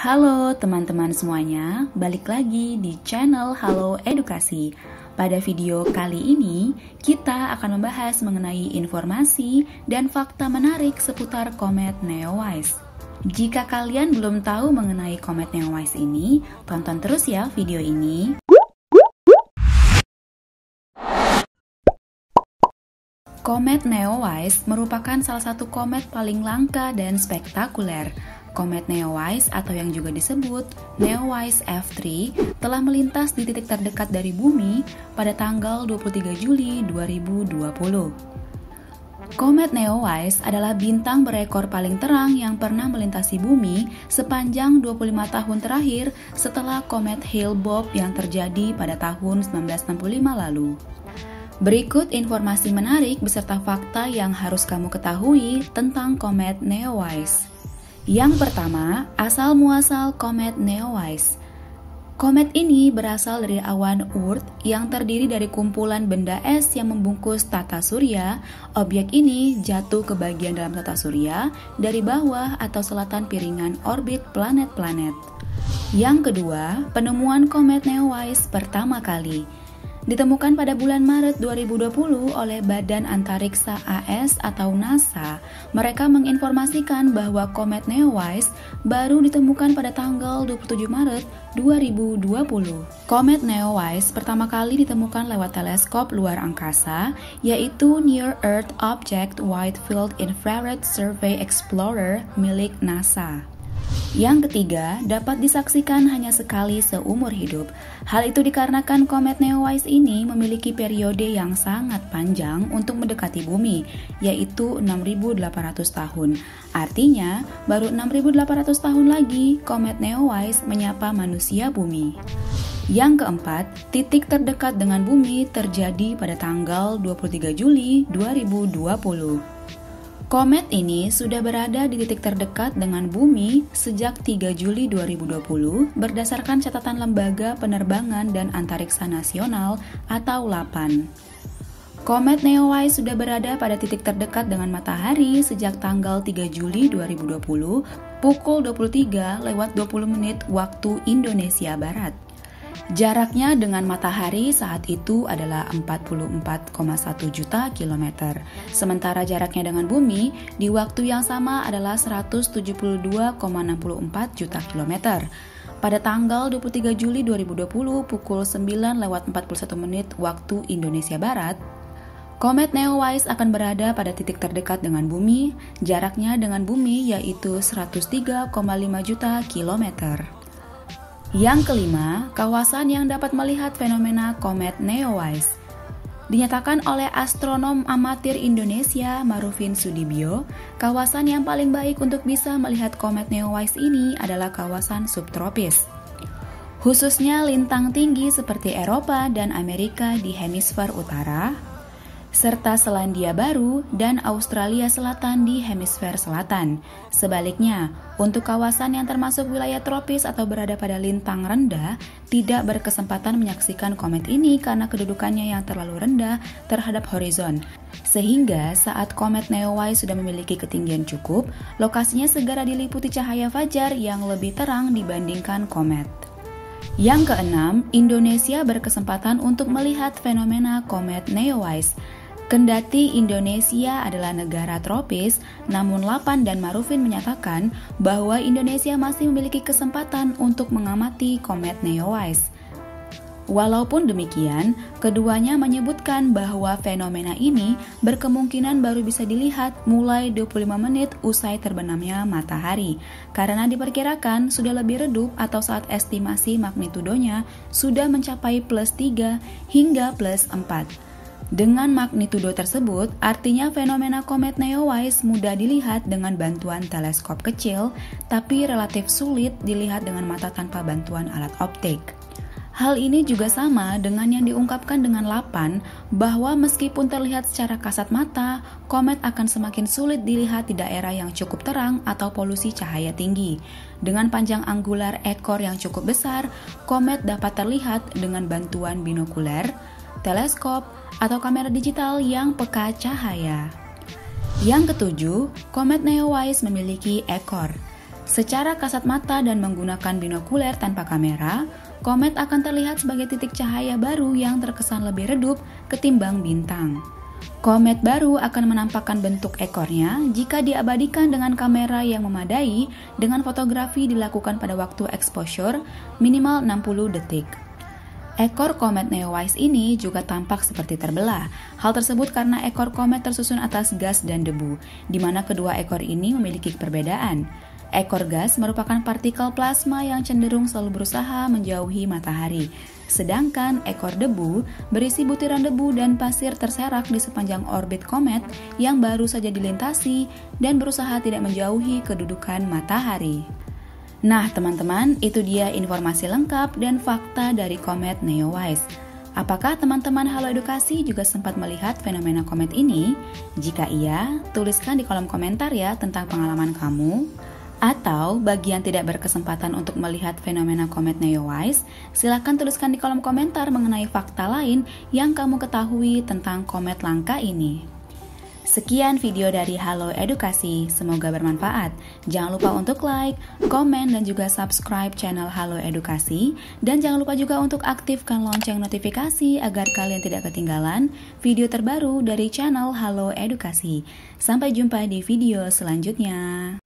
Halo teman-teman semuanya, balik lagi di channel Halo Edukasi. Pada video kali ini, kita akan membahas mengenai informasi dan fakta menarik seputar komet Neowise. Jika kalian belum tahu mengenai komet Neowise ini, tonton terus ya video ini. Komet Neowise merupakan salah satu komet paling langka dan spektakuler. Komet Neowise atau yang juga disebut Neowise F3 telah melintas di titik terdekat dari Bumi pada tanggal 23 Juli 2020. Komet Neowise adalah bintang berekor paling terang yang pernah melintasi Bumi sepanjang 25 tahun terakhir setelah komet Hale-Bopp yang terjadi pada tahun 1965 lalu. Berikut informasi menarik beserta fakta yang harus kamu ketahui tentang komet Neowise. Yang pertama, asal-muasal komet Neowise. Komet ini berasal dari awan Oort yang terdiri dari kumpulan benda es yang membungkus tata surya. Objek ini jatuh ke bagian dalam tata surya dari bawah atau selatan piringan orbit planet-planet. Yang kedua, penemuan komet Neowise pertama kali. Ditemukan pada bulan Maret 2020 oleh Badan Antariksa AS atau NASA, mereka menginformasikan bahwa komet Neowise baru ditemukan pada tanggal 27 Maret 2020. Komet Neowise pertama kali ditemukan lewat teleskop luar angkasa, yaitu Near Earth Object Wide Field Infrared Survey Explorer milik NASA. Yang ketiga, dapat disaksikan hanya sekali seumur hidup. Hal itu dikarenakan komet Neowise ini memiliki periode yang sangat panjang untuk mendekati Bumi, yaitu 6.800 tahun. Artinya, baru 6.800 tahun lagi komet Neowise menyapa manusia Bumi. Yang keempat, titik terdekat dengan Bumi terjadi pada tanggal 23 Juli 2020. Komet ini sudah berada di titik terdekat dengan Bumi sejak 3 Juli 2020 berdasarkan catatan Lembaga Penerbangan dan Antariksa Nasional atau LAPAN. Komet Neowise sudah berada pada titik terdekat dengan Matahari sejak tanggal 3 Juli 2020 pukul 23:20 waktu Indonesia Barat. Jaraknya dengan matahari saat itu adalah 44,1 juta kilometer. Sementara jaraknya dengan Bumi di waktu yang sama adalah 172,64 juta kilometer. Pada tanggal 23 Juli 2020 pukul 9:41 waktu Indonesia Barat, komet Neowise akan berada pada titik terdekat dengan Bumi. Jaraknya dengan Bumi yaitu 103,5 juta kilometer. Yang kelima, kawasan yang dapat melihat fenomena komet Neowise. Dinyatakan oleh astronom amatir Indonesia Marufin Sudibyo, kawasan yang paling baik untuk bisa melihat komet Neowise ini adalah kawasan subtropis. Khususnya lintang tinggi seperti Eropa dan Amerika di hemisfer utara, serta Selandia Baru dan Australia Selatan di hemisfer selatan. Sebaliknya, untuk kawasan yang termasuk wilayah tropis atau berada pada lintang rendah, tidak berkesempatan menyaksikan komet ini karena kedudukannya yang terlalu rendah terhadap horizon. Sehingga saat komet Neowise sudah memiliki ketinggian cukup, lokasinya segera diliputi cahaya fajar yang lebih terang dibandingkan komet. Yang keenam, Indonesia berkesempatan untuk melihat fenomena komet Neowise. Kendati Indonesia adalah negara tropis, namun LAPAN dan Marufin menyatakan bahwa Indonesia masih memiliki kesempatan untuk mengamati komet Neowise. Walaupun demikian, keduanya menyebutkan bahwa fenomena ini berkemungkinan baru bisa dilihat mulai 25 menit usai terbenamnya matahari, karena diperkirakan sudah lebih redup atau saat estimasi magnitudonya sudah mencapai +3 hingga +4. Dengan magnitudo tersebut, artinya fenomena komet Neowise mudah dilihat dengan bantuan teleskop kecil, tapi relatif sulit dilihat dengan mata tanpa bantuan alat optik. Hal ini juga sama dengan yang diungkapkan dengan LAPAN, bahwa meskipun terlihat secara kasat mata, komet akan semakin sulit dilihat di daerah yang cukup terang atau polusi cahaya tinggi. Dengan panjang anggular ekor yang cukup besar, komet dapat terlihat dengan bantuan binokuler, teleskop, atau kamera digital yang peka cahaya. Yang ketujuh, komet Neowise memiliki ekor. Secara kasat mata dan menggunakan binokuler tanpa kamera, komet akan terlihat sebagai titik cahaya baru yang terkesan lebih redup ketimbang bintang. Komet baru akan menampakkan bentuk ekornya jika diabadikan dengan kamera yang memadai dengan fotografi dilakukan pada waktu exposure minimal 60 detik. Ekor komet Neowise ini juga tampak seperti terbelah. Hal tersebut karena ekor komet tersusun atas gas dan debu, di mana kedua ekor ini memiliki perbedaan. Ekor gas merupakan partikel plasma yang cenderung selalu berusaha menjauhi matahari, sedangkan ekor debu berisi butiran debu dan pasir terserak di sepanjang orbit komet yang baru saja dilintasi dan berusaha tidak menjauhi kedudukan matahari. Nah teman-teman, itu dia informasi lengkap dan fakta dari komet Neowise. Apakah teman-teman Halo Edukasi juga sempat melihat fenomena komet ini? Jika iya, tuliskan di kolom komentar ya tentang pengalaman kamu. Atau bagi yang tidak berkesempatan untuk melihat fenomena komet Neowise, silakan tuliskan di kolom komentar mengenai fakta lain yang kamu ketahui tentang komet langka ini. Sekian video dari Halo Edukasi, semoga bermanfaat. Jangan lupa untuk like, komen, dan juga subscribe channel Halo Edukasi. Dan jangan lupa juga untuk aktifkan lonceng notifikasi agar kalian tidak ketinggalan video terbaru dari channel Halo Edukasi. Sampai jumpa di video selanjutnya.